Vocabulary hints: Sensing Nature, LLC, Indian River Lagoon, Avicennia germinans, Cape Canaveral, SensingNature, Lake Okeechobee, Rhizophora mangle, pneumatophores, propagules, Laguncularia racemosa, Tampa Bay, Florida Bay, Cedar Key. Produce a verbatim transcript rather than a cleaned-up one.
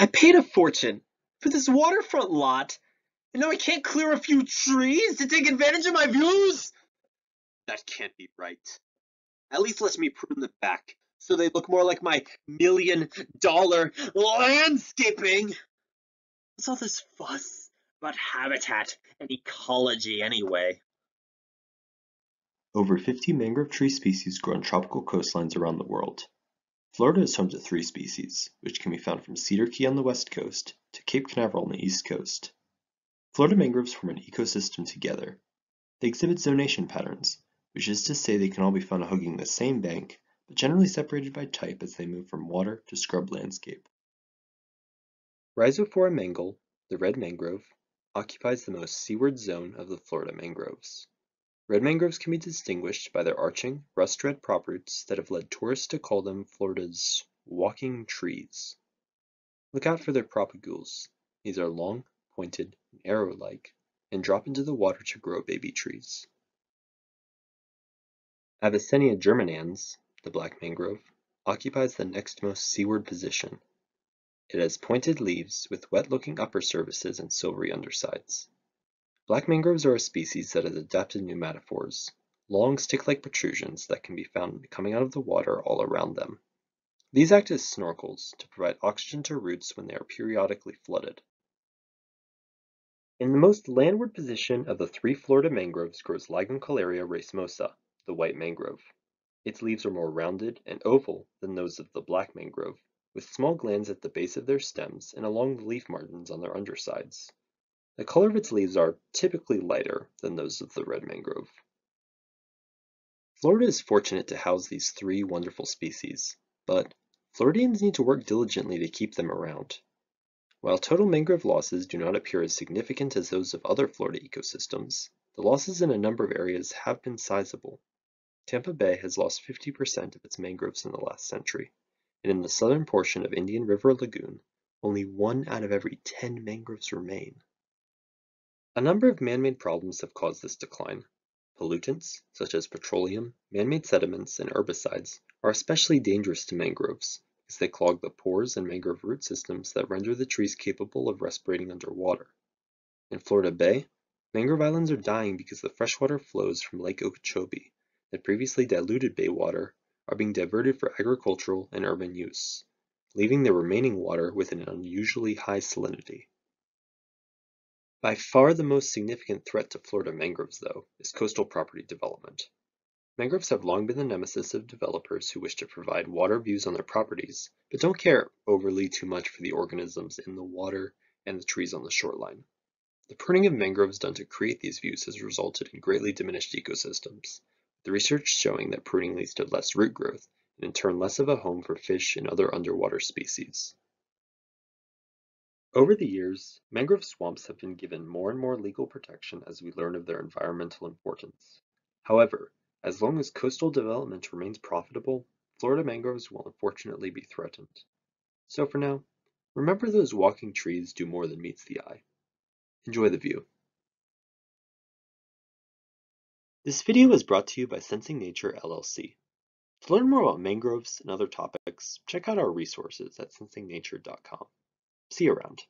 I paid a fortune for this waterfront lot, and now I can't clear a few trees to take advantage of my views? That can't be right. At least let me prune them back so they look more like my million-dollar landscaping. What's all this fuss about habitat and ecology anyway? Over fifty mangrove tree species grow on tropical coastlines around the world. Florida is home to three species, which can be found from Cedar Key on the west coast to Cape Canaveral on the east coast. Florida mangroves form an ecosystem together. They exhibit zonation patterns, which is to say they can all be found hugging the same bank, but generally separated by type as they move from water to scrub landscape. Rhizophora mangle, the red mangrove, occupies the most seaward zone of the Florida mangroves. Red mangroves can be distinguished by their arching, rust-red prop-roots that have led tourists to call them Florida's walking trees. Look out for their propagules. These are long, pointed, and arrow-like, and drop into the water to grow baby trees. Avicennia germinans, the black mangrove, occupies the next most seaward position. It has pointed leaves with wet-looking upper surfaces and silvery undersides. Black mangroves are a species that has adapted pneumatophores, long stick-like protrusions that can be found coming out of the water all around them. These act as snorkels to provide oxygen to roots when they are periodically flooded. In the most landward position of the three Florida mangroves grows Laguncularia racemosa, the white mangrove. Its leaves are more rounded and oval than those of the black mangrove, with small glands at the base of their stems and along the leaf margins on their undersides. The color of its leaves are typically lighter than those of the red mangrove. Florida is fortunate to house these three wonderful species, but Floridians need to work diligently to keep them around. While total mangrove losses do not appear as significant as those of other Florida ecosystems, the losses in a number of areas have been sizable. Tampa Bay has lost fifty percent of its mangroves in the last century, and in the southern portion of Indian River Lagoon, only one out of every ten mangroves remain. A number of man-made problems have caused this decline. Pollutants, such as petroleum, man-made sediments, and herbicides, are especially dangerous to mangroves, as they clog the pores in mangrove root systems that render the trees capable of respirating underwater. In Florida Bay, mangrove islands are dying because the freshwater flows from Lake Okeechobee that previously diluted bay water are being diverted for agricultural and urban use, leaving the remaining water with an unusually high salinity. By far the most significant threat to Florida mangroves, though, is coastal property development. Mangroves have long been the nemesis of developers who wish to provide water views on their properties, but don't care overly too much for the organisms in the water and the trees on the shoreline. The pruning of mangroves done to create these views has resulted in greatly diminished ecosystems, with research showing that pruning leads to less root growth, and in turn less of a home for fish and other underwater species. Over the years, mangrove swamps have been given more and more legal protection as we learn of their environmental importance. However, as long as coastal development remains profitable, Florida mangroves will unfortunately be threatened. So for now, remember those walking trees do more than meets the eye. Enjoy the view. This video is brought to you by Sensing Nature, L L C. To learn more about mangroves and other topics, check out our resources at sensing nature dot com. See you around.